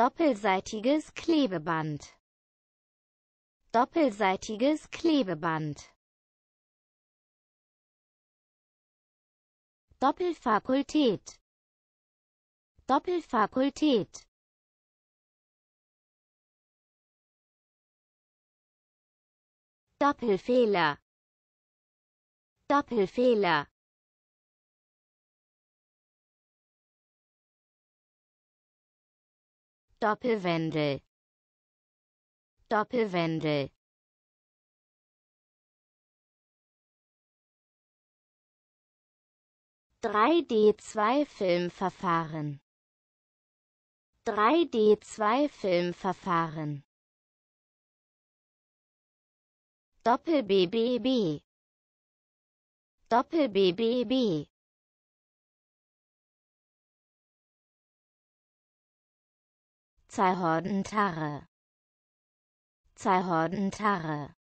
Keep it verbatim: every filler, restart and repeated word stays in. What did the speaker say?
Doppelseitiges Klebeband. Doppelseitiges Klebeband. Doppelfakultät. Doppelfakultät. Doppelfehler. Doppelfehler. Doppelwendel. Doppelwendel. drei D zwei Filmverfahren. drei D zwei Filmverfahren. Doppel-B B B. Doppel-B B B. Zweihordentarre. Zweihordentarre.